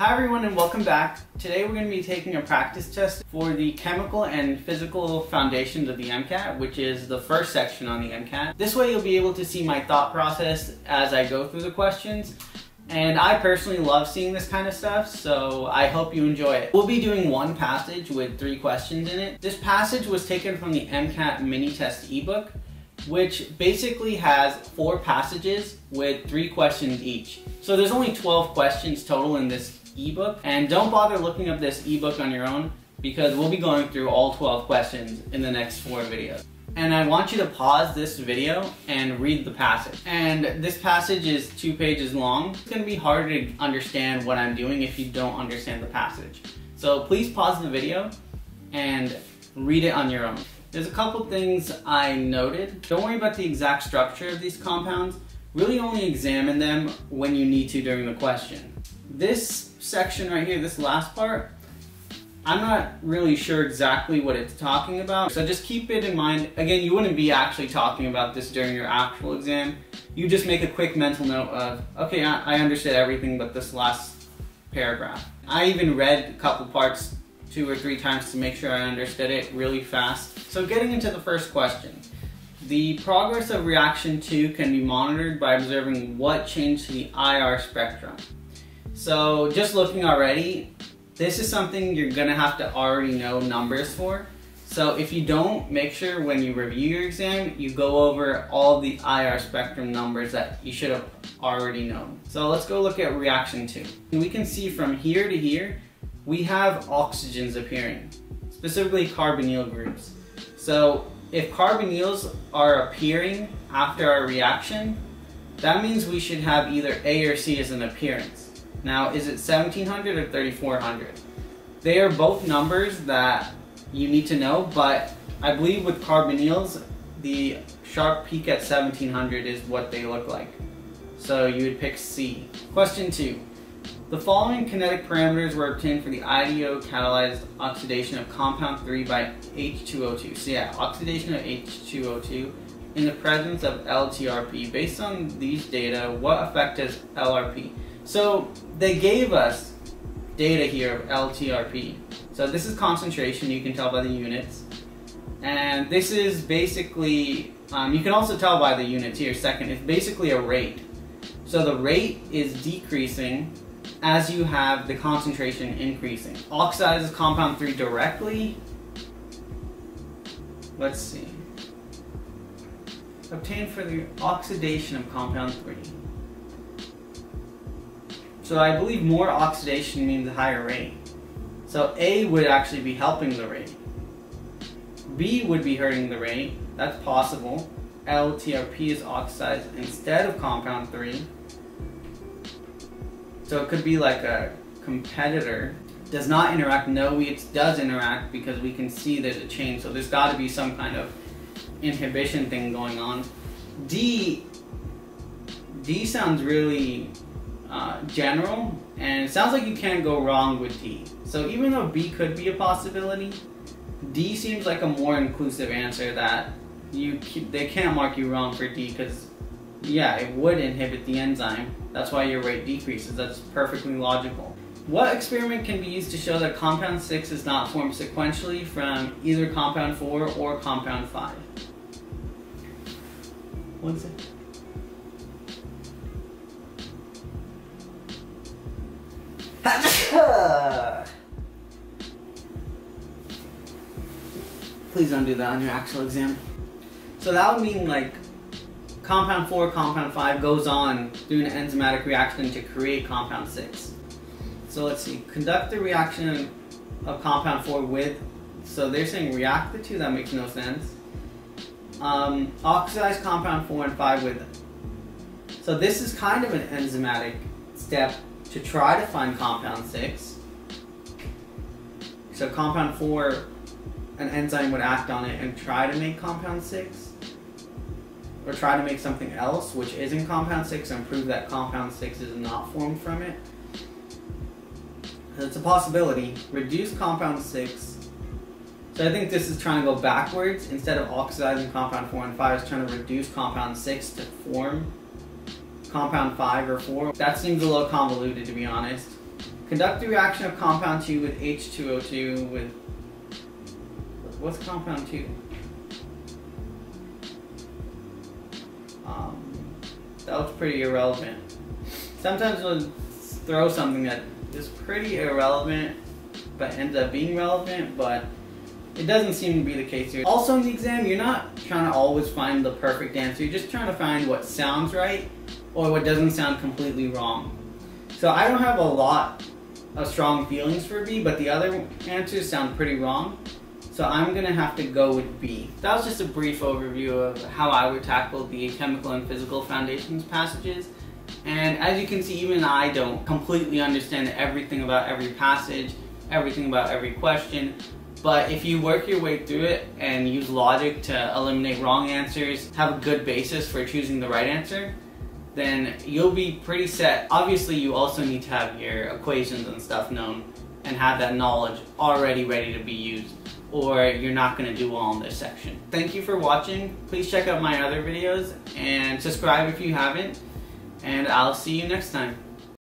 Hi everyone and welcome back. Today we're going to be taking a practice test for the chemical and physical foundations of the MCAT, which is the first section on the MCAT. This way you'll be able to see my thought process as I go through the questions. And I personally love seeing this kind of stuff, so I hope you enjoy it. We'll be doing one passage with 3 questions in it. This passage was taken from the MCAT mini test ebook, which basically has 4 passages with 3 questions each. So there's only 12 questions total in this ebook, and don't bother looking up this ebook on your own because we'll be going through all 12 questions in the next 4 videos. And I want you to pause this video and read the passage. And this passage is 2 pages long. It's going to be harder to understand what I'm doing if you don't understand the passage. So please pause the video and read it on your own. There's a couple things I noted. Don't worry about the exact structure of these compounds. Really only examine them when you need to during the question. This section right here, this last part, I'm not really sure exactly what it's talking about, so just keep it in mind. Again, you wouldn't be actually talking about this during your actual exam. You just make a quick mental note of, okay, I understood everything but this last paragraph. I even read a couple parts 2 or 3 times to make sure I understood it really fast. So getting into the first question. The progress of reaction 2 can be monitored by observing what changed to the IR spectrum. So just looking already, this is something you're gonna have to already know numbers for. So if you don't, make sure when you review your exam, you go over all the IR spectrum numbers that you should have already known. So let's go look at reaction 2. And we can see from here to here, we have oxygens appearing, specifically carbonyl groups. So if carbonyls are appearing after our reaction, that means we should have either A or C as an appearance. Now, is it 1700 or 3400? They are both numbers that you need to know, but I believe with carbonyls, the sharp peak at 1700 is what they look like. So you would pick C. Question 2. The following kinetic parameters were obtained for the IDO catalyzed oxidation of compound 3 by H2O2. So yeah, oxidation of H2O2 in the presence of LTRP. Based on these data, what effect does LRP? So they gave us data here of LTRP. So this is concentration, you can tell by the units. And this is basically, you can also tell by the units here, second, it's basically a rate. So the rate is decreasing as you have the concentration increasing. Oxidizes compound 3 directly. Let's see. Obtained for the oxidation of compound 3. So I believe more oxidation means a higher rate. So A would actually be helping the rate. B would be hurting the rate. That's possible. LTRP is oxidized instead of compound 3. So it could be like a competitor. Does not interact. No, it does interact because we can see there's a change. So there's got to be some kind of inhibition thing going on. D sounds really general, and it sounds like you can't go wrong with D. So even though B could be a possibility, D seems like a more inclusive answer that they can't mark you wrong for D because, yeah, it would inhibit the enzyme. That's why your rate decreases. That's perfectly logical. What experiment can be used to show that compound 6 is not formed sequentially from either compound 4 or compound 5? What's it? Please don't do that on your actual exam. So that would mean like compound 4, compound 5 goes on through an enzymatic reaction to create compound 6. So let's see, conduct the reaction of compound 4 with, so they're saying react the 2, that makes no sense. Oxidize compound 4 and 5 with, so this is kind of an enzymatic step to try to find compound 6. So compound 4, an enzyme would act on it and try to make compound 6, or try to make something else which isn't compound 6 and prove that compound 6 is not formed from it. It's a possibility. Reduce compound 6. So I think this is trying to go backwards. Instead of oxidizing compound 4 and 5, it's trying to reduce compound 6 to form compound 5 or 4. That seems a little convoluted, to be honest. Conduct the reaction of compound 2 with H2O2 with... What's compound 2? That looks pretty irrelevant. Sometimes we'll throw something that is pretty irrelevant but ends up being relevant, but it doesn't seem to be the case here. Also in the exam, you're not trying to always find the perfect answer. You're just trying to find what sounds right or what doesn't sound completely wrong. So I don't have a lot of strong feelings for B, but the other answers sound pretty wrong. So I'm gonna have to go with B. That was just a brief overview of how I would tackle the chemical and physical foundations passages. And as you can see, even I don't completely understand everything about every passage, everything about every question. But if you work your way through it and use logic to eliminate wrong answers, have a good basis for choosing the right answer, then you'll be pretty set. Obviously, you also need to have your equations and stuff known and have that knowledge already ready to be used, or you're not going to do well in this section. Thank you for watching. Please check out my other videos and subscribe if you haven't, and I'll see you next time.